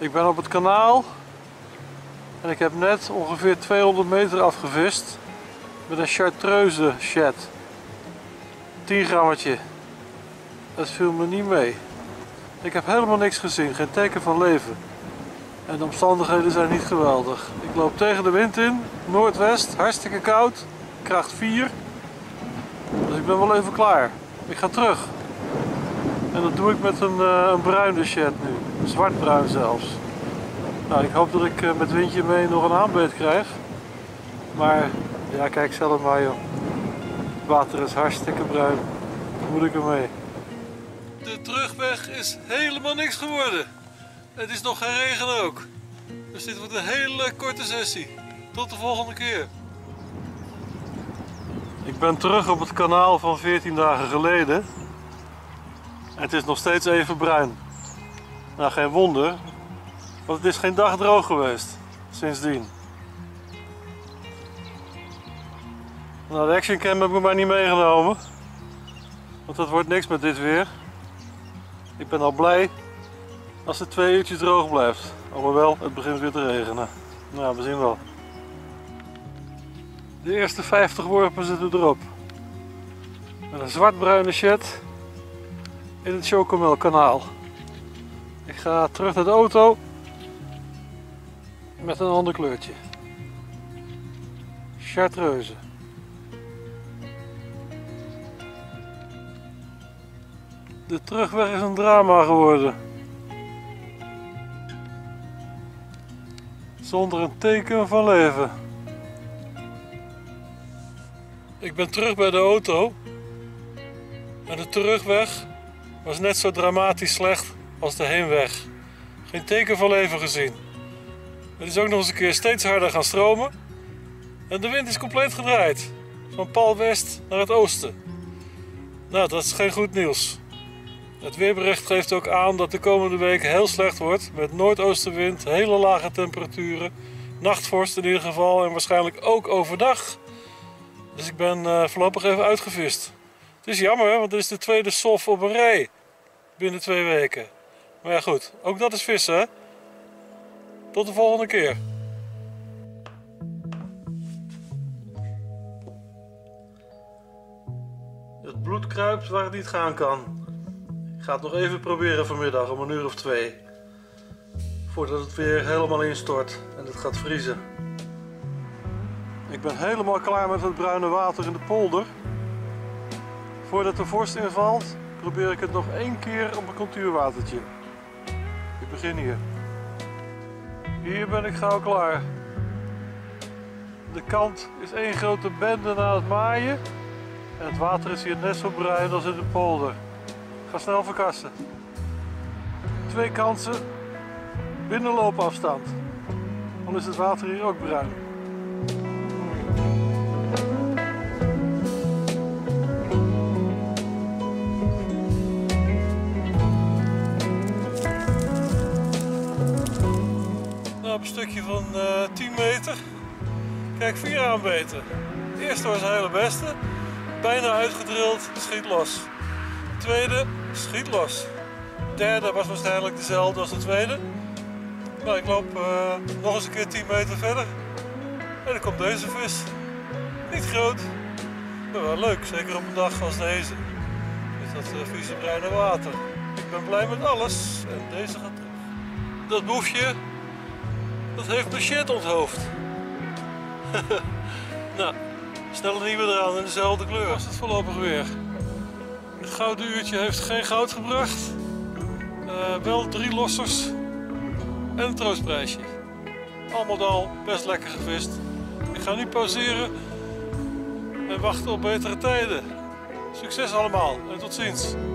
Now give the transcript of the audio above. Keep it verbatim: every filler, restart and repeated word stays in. Ik ben op het kanaal en ik heb net ongeveer tweehonderd meter afgevist met een Chartreuse shad. tien grammetje. Dat viel me niet mee. Ik heb helemaal niks gezien, geen teken van leven. En de omstandigheden zijn niet geweldig. Ik loop tegen de wind in, noordwest, hartstikke koud, kracht vier. Dus ik ben wel even klaar. Ik ga terug. En dat doe ik met een, uh, een bruine shad nu. Een zwartbruin zelfs. Nou, ik hoop dat ik uh, met windje mee nog een aanbeet krijg. Maar ja, kijk zelf maar joh. Het water is hartstikke bruin. Hoe moet ik ermee? De terugweg is helemaal niks geworden. Het is nog geen regen ook. Dus dit wordt een hele korte sessie. Tot de volgende keer. Ik ben terug op het kanaal van veertien dagen geleden. Het is nog steeds even bruin. Nou, geen wonder, want het is geen dag droog geweest sindsdien. Nou, de actioncam heb ik maar niet meegenomen, want dat wordt niks met dit weer. Ik ben al blij als het twee uurtjes droog blijft. Alhoewel, het begint weer te regenen. Nou, we zien wel. De eerste vijftig worpen zitten erop. Met een zwartbruine shad in het Chocomelkanaal. Ik ga terug naar de auto met een ander kleurtje. Chartreuse. De terugweg is een drama geworden. Zonder een teken van leven. Ik ben terug bij de auto. En de terugweg was net zo dramatisch slecht als de heenweg. Geen teken van leven gezien. Het is ook nog eens een keer steeds harder gaan stromen. En de wind is compleet gedraaid. Van pal west naar het oosten. Nou, dat is geen goed nieuws. Het weerbericht geeft ook aan dat de komende week heel slecht wordt. Met noordoostenwind, hele lage temperaturen. Nachtvorst in ieder geval en waarschijnlijk ook overdag. Dus ik ben uh, voorlopig even uitgevist. Het is jammer, want dit is de tweede sof op een rij. Binnen twee weken. Maar ja goed, ook dat is vissen hè. Tot de volgende keer. Het bloed kruipt waar het niet gaan kan. Ik ga het nog even proberen vanmiddag om een uur of twee. Voordat het weer helemaal instort en het gaat vriezen. Ik ben helemaal klaar met het bruine water in de polder. Voordat de vorst invalt, probeer ik het nog één keer op een kontuurwatertje. Ik begin hier. Hier ben ik gauw klaar. De kant is één grote bende na het maaien. En het water is hier net zo bruin als in de polder. Ga snel verkassen. Twee kansen binnen loopafstand. Al is het water hier ook bruin. Nou, op een stukje van uh, tien meter. Kijk, vier aanbeten. De eerste was de hele beste. Bijna uitgedrild, schiet los. De tweede, schiet los. De derde was waarschijnlijk dezelfde als de tweede. Maar ik loop uh, nog eens een keer tien meter verder. En dan komt deze vis. Niet groot, maar wel leuk. Zeker op een dag als deze. Met dat uh, vieze bruine water. Ik ben blij met alles. En deze gaat terug. Dat boefje, dat heeft de shit onthoofd. Nou, snel een nieuwe eraan in dezelfde kleur. Dat was het voorlopig weer. Het gouden uurtje heeft geen goud gebracht, uh, wel drie lossers en een troostprijsje. Allemaal al best lekker gevist. Ik ga nu pauzeren en wachten op betere tijden. Succes allemaal en tot ziens.